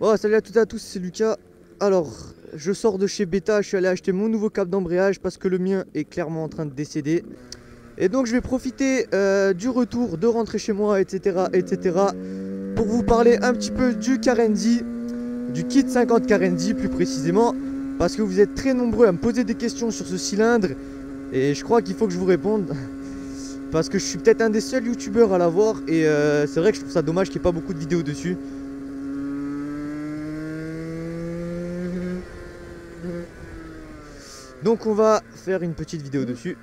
Oh, salut à toutes et à tous, c'est Lucas. Alors, je sors de chez Beta, je suis allé acheter mon nouveau câble d'embrayage parce que le mien est clairement en train de décéder. Et donc je vais profiter du retour, de rentrer chez moi, etc. pour vous parler un petit peu du Carenzi, du kit 50 Carenzi plus précisément, parce que vous êtes très nombreux à me poser des questions sur ce cylindre et je crois qu'il faut que je vous réponde parce que je suis peut-être un des seuls youtubeurs à l'avoir et c'est vrai que je trouve ça dommage qu'il n'y ait pas beaucoup de vidéos dessus. Donc on va faire une petite vidéo dessus.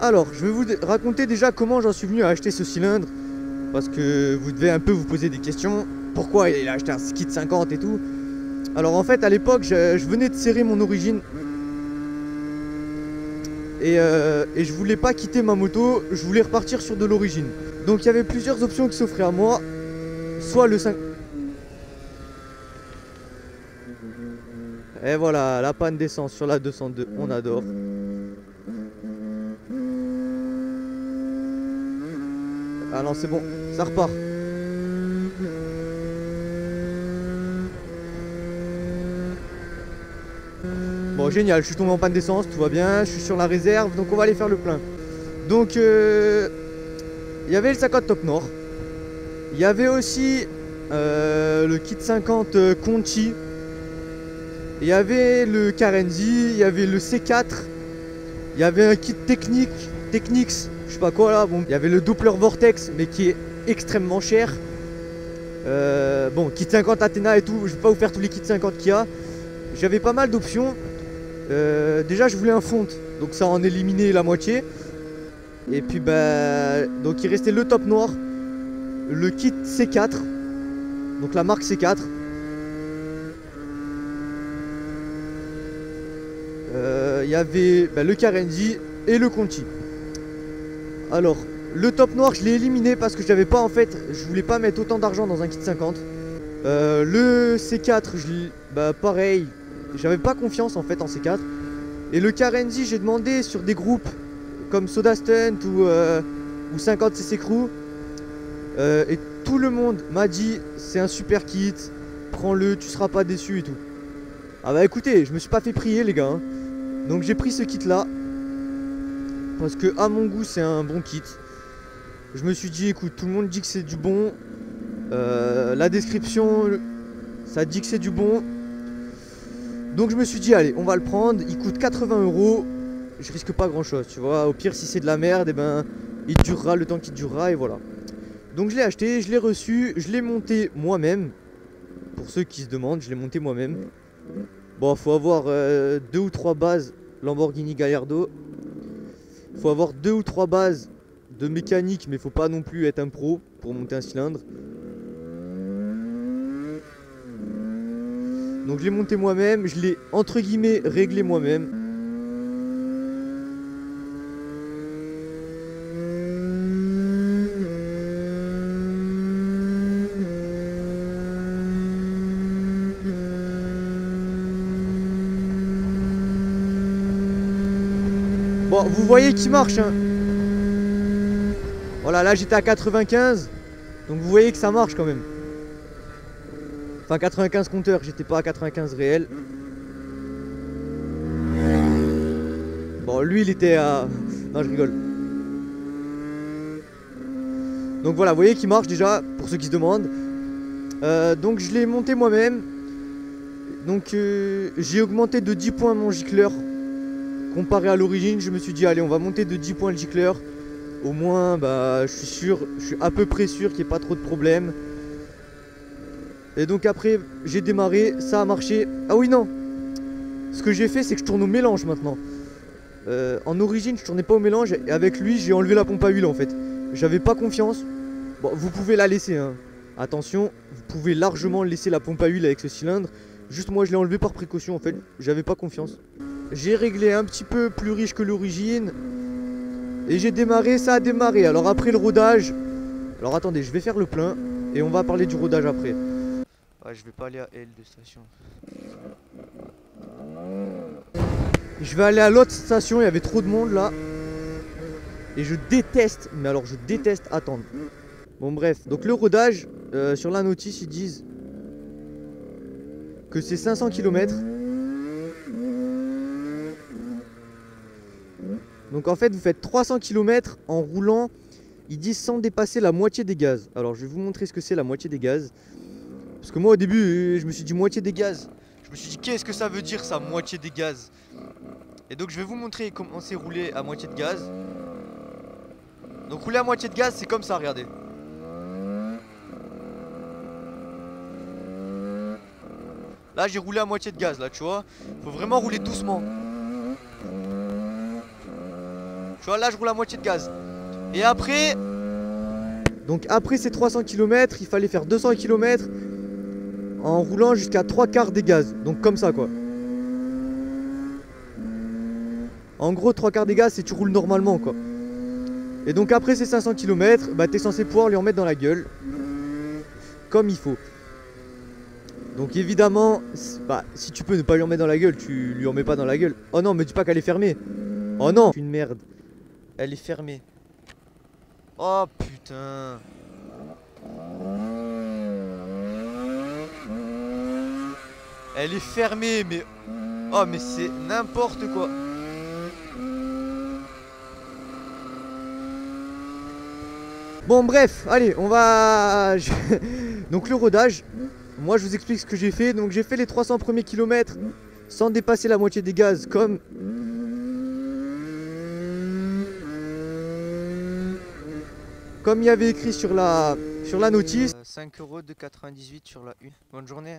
Alors je vais vous raconter déjà comment j'en suis venu à acheter ce cylindre, parce que vous devez un peu vous poser des questions. Pourquoi il a acheté un kit 50 et tout. Alors en fait à l'époque je venais de serrer mon origine et je voulais pas quitter ma moto, je voulais repartir sur de l'origine. Donc il y avait plusieurs options qui s'offraient à moi. Soit le 50. Et voilà, la panne d'essence sur la 202, on adore. Ah non, c'est bon, ça repart. Bon, génial, je suis tombé en panne d'essence, tout va bien, je suis sur la réserve, donc on va aller faire le plein. Donc, il y avait le 50 Top Nord. Il y avait aussi le kit 50 Conti. Il y avait le Carenzi, il y avait le C4, il y avait un kit technique, Technics, je sais pas quoi là, bon, il y avait le Doppler Vortex, mais qui est extrêmement cher. Bon, kit 50 Athéna et tout, je vais pas vous faire tous les kits 50 qu'il y a. J'avais pas mal d'options. Déjà, je voulais un fond, donc ça en éliminait la moitié. Et puis, bah, donc il restait le top noir, le kit C4, donc la marque C4. Il y avait bah, le Carenzi et le Conti. Alors le top noir je l'ai éliminé parce que j'avais pas, en fait je voulais pas mettre autant d'argent dans un kit 50. Le C4 bah, pareil, j'avais pas confiance en fait en C4. Et le Carenzi j'ai demandé sur des groupes comme Soda Stent ou 50cc Crew et tout le monde m'a dit c'est un super kit, prends-le, tu seras pas déçu et tout. Ah bah écoutez, je me suis pas fait prier les gars hein. Donc j'ai pris ce kit là parce que à mon goût c'est un bon kit. Je me suis dit écoute, tout le monde dit que c'est du bon, la description ça dit que c'est du bon, donc je me suis dit allez on va le prendre. Il coûte 80 euros, je risque pas grand chose tu vois, au pire si c'est de la merde et eh ben il durera le temps qu'il durera et voilà. Donc je l'ai acheté, je l'ai reçu, je l'ai monté moi-même. Pour ceux qui se demandent, je l'ai monté moi-même. Bon, faut avoir 2 ou 3 bases Lamborghini Gallardo. Faut avoir 2 ou 3 bases de mécanique, mais faut pas non plus être un pro pour monter un cylindre. Donc je l'ai monté moi-même, je l'ai entre guillemets réglé moi-même. Bon, vous voyez qu'il marche hein. Voilà, là j'étais à 95, donc vous voyez que ça marche quand même. Enfin 95 compteur, j'étais pas à 95 réel. Bon, lui il était à... Non, je rigole. Donc voilà, vous voyez qu'il marche déjà, pour ceux qui se demandent. Donc je l'ai monté moi-même. Donc j'ai augmenté de 10 points mon gicleur. Comparé à l'origine, je me suis dit allez on va monter de 10 points le gicleur. Au moins bah je suis sûr, je suis à peu près sûr qu'il n'y ait pas trop de problèmes. Et donc après j'ai démarré, ça a marché. Ah oui non, ce que j'ai fait c'est que je tourne au mélange maintenant. En origine je tournais pas au mélange et avec lui j'ai enlevé la pompe à huile en fait. J'avais pas confiance. Bon, vous pouvez la laisser hein. Attention, vous pouvez largement laisser la pompe à huile avec ce cylindre. Juste moi je l'ai enlevé par précaution en fait, j'avais pas confiance. J'ai réglé un petit peu plus riche que l'origine et j'ai démarré, ça a démarré. Alors après le rodage, alors attendez, je vais faire le plein et on va parler du rodage après. Ouais, je vais pas aller à L de station. Je vais aller à l'autre station, il y avait trop de monde là. Et je déteste, mais alors je déteste attendre. Bon bref, donc le rodage, Sur la notice, ils disent que c'est 500 km. Donc en fait, vous faites 300 km en roulant, ils disent, sans dépasser la moitié des gaz. Alors je vais vous montrer ce que c'est la moitié des gaz. Parce que moi au début, je me suis dit moitié des gaz. Je me suis dit, qu'est-ce que ça veut dire ça, moitié des gaz? Et donc je vais vous montrer comment c'est roulé à moitié de gaz. Donc rouler à moitié de gaz, c'est comme ça, regardez. Là j'ai roulé à moitié de gaz, là tu vois. Faut vraiment rouler doucement. Tu vois, là je roule à moitié de gaz. Et après, donc après ces 300 km, il fallait faire 200 km en roulant jusqu'à 3/4 des gaz. Donc comme ça quoi. En gros 3/4 des gaz, c'est tu roules normalement quoi. Et donc après ces 500 km, bah t'es censé pouvoir lui en mettre dans la gueule. Comme il faut. Donc évidemment, bah, si tu peux ne pas lui en mettre dans la gueule, tu lui en mets pas dans la gueule. Oh non, me dis pas qu'elle est fermée. Oh non, une merde. Elle est fermée. Oh putain. Elle est fermée, mais... Oh mais c'est n'importe quoi. Bon bref, allez, on va... Donc le rodage, moi je vous explique ce que j'ai fait. Donc j'ai fait les 300 premiers kilomètres sans dépasser la moitié des gaz, comme... Comme il y avait écrit sur la notice. 5,98 € sur la 1. Bonne journée.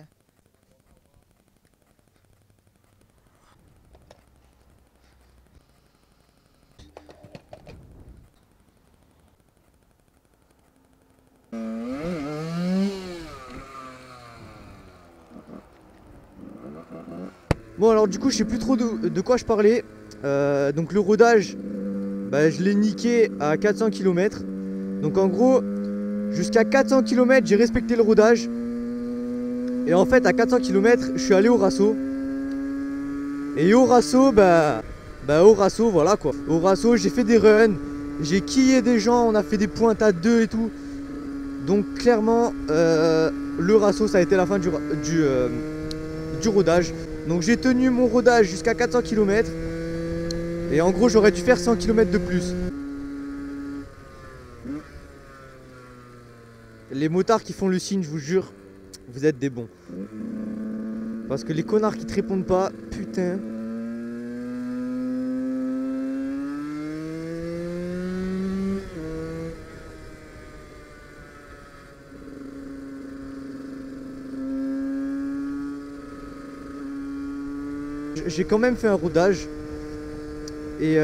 Bon alors du coup je sais plus trop de quoi je parlais. Donc le rodage, bah, je l'ai niqué à 400 km. Donc en gros, jusqu'à 400 km, j'ai respecté le rodage. Et en fait, à 400 km, je suis allé au rasso. Et au rasso, bah au rasso, voilà quoi. Au rasso, j'ai fait des runs, j'ai quillé des gens, on a fait des pointes à 2 et tout. Donc clairement, le rasso, ça a été la fin du rodage. Donc j'ai tenu mon rodage jusqu'à 400 km. Et en gros, j'aurais dû faire 100 km de plus. Les motards qui font le signe, je vous jure, vous êtes des bons. Parce que les connards qui te répondent pas, putain. J'ai quand même fait un rodage. Et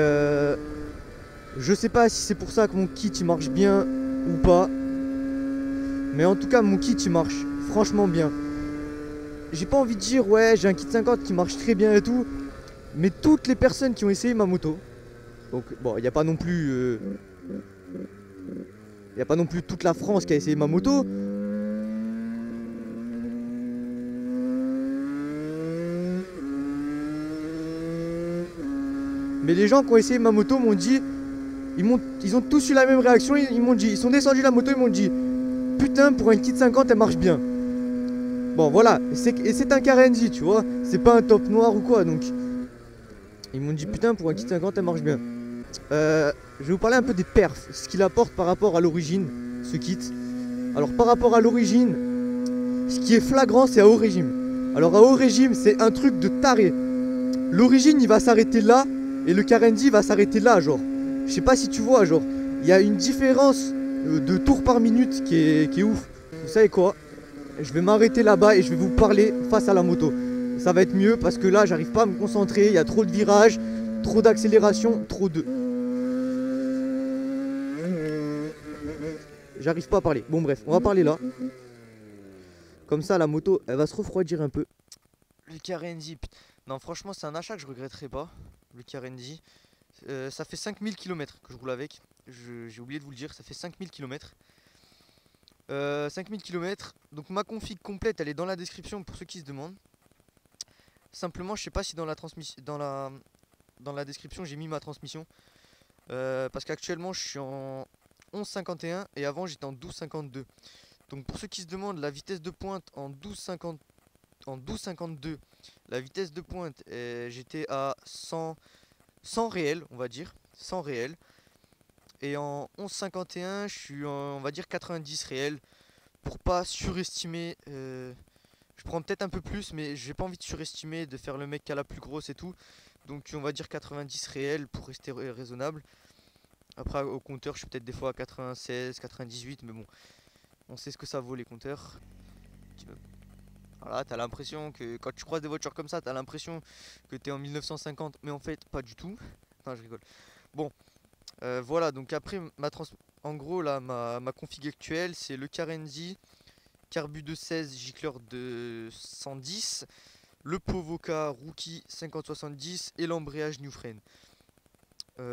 je sais pas si c'est pour ça que mon kit il marche bien ou pas. Mais en tout cas mon kit il marche franchement bien. J'ai pas envie de dire ouais j'ai un kit 50 qui marche très bien et tout. Mais toutes les personnes qui ont essayé ma moto, donc bon il n'y a pas non plus y a pas non plus toute la France qui a essayé ma moto. Mais les gens qui ont essayé ma moto m'ont dit, ils ont tous eu la même réaction. Ils m'ont dit, ils sont descendus de la moto, ils m'ont dit putain, pour une kit 50 elle marche bien. Bon voilà, et c'est un Carenzi, tu vois, c'est pas un top noir ou quoi. Donc ils m'ont dit putain, pour un kit 50 elle marche bien. Je vais vous parler un peu des perfs, ce qu'il apporte par rapport à l'origine, ce kit. Alors par rapport à l'origine, ce qui est flagrant c'est à haut régime. Alors à haut régime c'est un truc de taré. L'origine il va s'arrêter là et le Carenzi va s'arrêter là, genre. Je sais pas si tu vois, genre il y a une différence de tours par minute qui est ouf. Vous savez quoi, je vais m'arrêter là-bas et je vais vous parler face à la moto. Ça va être mieux parce que là j'arrive pas à me concentrer. Il y a trop de virages, trop d'accélération, trop de... J'arrive pas à parler. Bon bref, on va parler là. Comme ça la moto elle va se refroidir un peu. Le Carenzi, non franchement c'est un achat que je regretterai pas. Le Carenzi, ça fait 5000 km que je roule avec. J'ai oublié de vous le dire, ça fait 5000 km. 5000 km, donc ma config complète elle est dans la description pour ceux qui se demandent. Simplement je sais pas si dans la description j'ai mis ma transmission. Parce qu'actuellement je suis en 11,51 et avant j'étais en 12,52. Donc pour ceux qui se demandent, la vitesse de pointe en 12,52, la vitesse de pointe, j'étais à 100 réel, on va dire, 100 réel. Et en 11,51, je suis en, on va dire, 90 réel. Pour pas surestimer, je prends peut-être un peu plus, mais j'ai pas envie de surestimer, de faire le mec qui a la plus grosse et tout. Donc on va dire 90 réel pour rester raisonnable. Après au compteur, je suis peut-être des fois à 96, 98, mais bon, on sait ce que ça vaut les compteurs. Voilà, t'as l'impression que quand tu croises des voitures comme ça, t'as l'impression que t'es en 1950, mais en fait pas du tout. Non, je rigole. Bon, voilà, donc après en gros là ma config actuelle, c'est le Carenzi, carbu de 16, gicleur de 110, le Povoka Rookie 5070 et l'embrayage New Frame.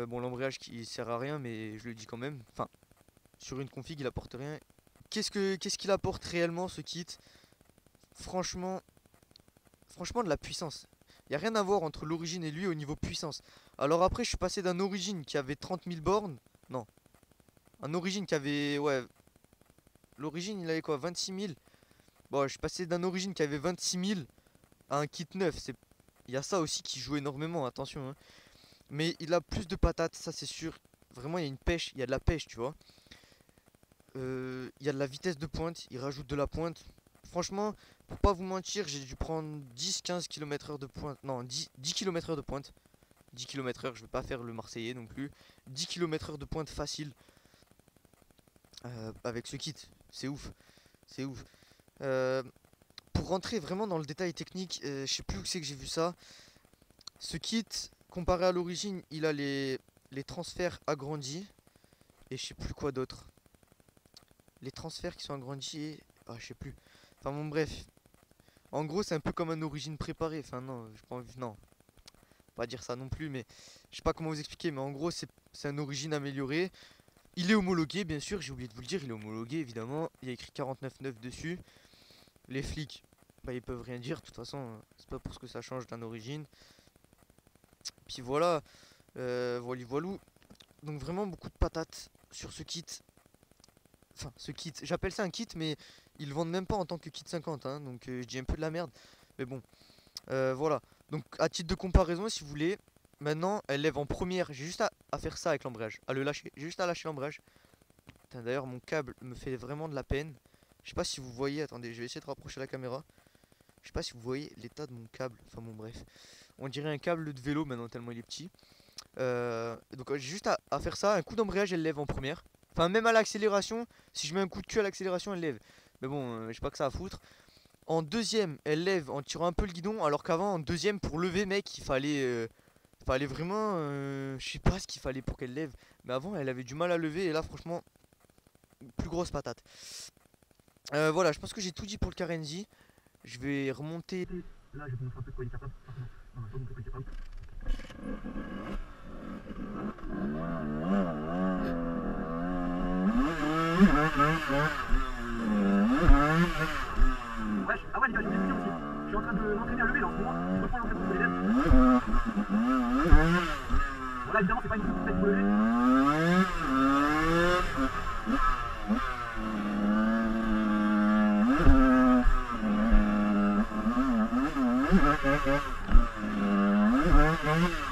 Bon, l'embrayage qui sert à rien, mais je le dis quand même. Enfin, sur une config, il apporte rien. Qu'est-ce qu'il apporte réellement, ce kit? Franchement, de la puissance. Il n'y a rien à voir entre l'origine et lui au niveau puissance. Alors après, je suis passé d'un origine qui avait 30 000 bornes. Non. Un origine qui avait... Ouais. L'origine, il avait quoi, 26 000. Bon, je suis passé d'un origine qui avait 26 000 à un kit neuf. Il y a ça aussi qui joue énormément, attention, hein. Mais il a plus de patates, ça c'est sûr. Vraiment, il y a une pêche, il y a de la pêche, tu vois. Il y a de la vitesse de pointe, il rajoute de la pointe. Franchement, pour pas vous mentir, j'ai dû prendre 10-15 km/h de pointe. Non, 10 km/h de pointe. 10 km/h, je vais pas faire le Marseillais non plus. 10 km/h de pointe facile. Avec ce kit, c'est ouf. C'est ouf. Pour rentrer vraiment dans le détail technique, je sais plus où c'est que j'ai vu ça. Ce kit... Comparé à l'origine, il a les transferts agrandis et je sais plus quoi d'autre. Les transferts qui sont agrandis et... Ah, je sais plus. Enfin bon, bref. En gros, c'est un peu comme un origine préparé. Enfin non, j'ai pas envie... Non. Pas dire ça non plus, mais... Je sais pas comment vous expliquer, mais en gros, c'est un origine amélioré. Il est homologué, bien sûr. J'ai oublié de vous le dire, il est homologué, évidemment. Il y a écrit 49.9 dessus. Les flics, bah, ils peuvent rien dire. De toute façon, c'est pas pour ce que ça change d'un origine. Puis voilà, voilou. Donc vraiment beaucoup de patates sur ce kit. Enfin, ce kit, j'appelle ça un kit, mais ils le vendent même pas en tant que kit 50, hein, donc je dis un peu de la merde. Mais bon, voilà. Donc à titre de comparaison, si vous voulez, maintenant elle lève en première. J'ai juste à faire ça avec l'embrayage, à le lâcher. J'ai juste à lâcher l'embrayage. D'ailleurs, mon câble me fait vraiment de la peine. Je sais pas si vous voyez, attendez, je vais essayer de rapprocher la caméra. Je sais pas si vous voyez l'état de mon câble. Enfin bon, bref. On dirait un câble de vélo maintenant tellement il est petit. Donc j'ai juste à faire ça. Un coup d'embrayage, elle lève en première. Enfin, même à l'accélération, si je mets un coup de cul à l'accélération, elle lève. Mais bon, j'ai pas que ça à foutre. En deuxième, elle lève en tirant un peu le guidon. Alors qu'avant, en deuxième, pour lever, mec, il fallait vraiment... je sais pas ce qu'il fallait pour qu'elle lève. Mais avant, elle avait du mal à lever. Et là, franchement, plus grosse patate. Voilà, je pense que j'ai tout dit pour le Carenzi. Je vais remonter... Là, je vais vous montrer un peu de quoi il est capable. Ah ouais les gars, j'ai bien aussi. Je suis en train de m'entraîner à lever là en ce moment. Je reprends l'entraînement pour les lèvres. Voilà, évidemment c'est pas une petite tête pour lever.